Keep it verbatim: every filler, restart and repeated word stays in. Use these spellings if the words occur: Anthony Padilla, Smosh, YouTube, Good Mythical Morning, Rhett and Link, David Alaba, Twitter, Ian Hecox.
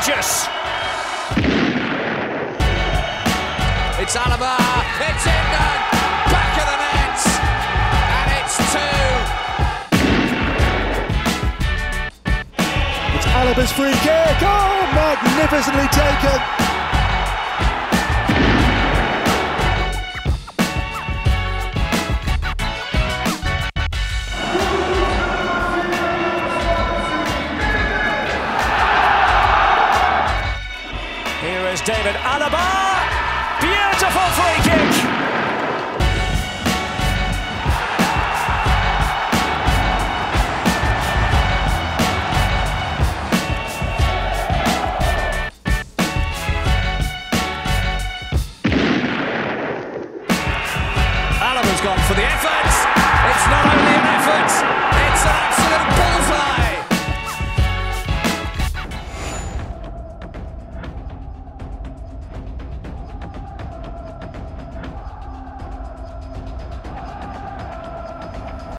gorgeous. It's Alaba. It's in the back of the net, and it's two. It's Alaba's free kick. Oh, magnificently taken. David Alaba, beautiful free kick.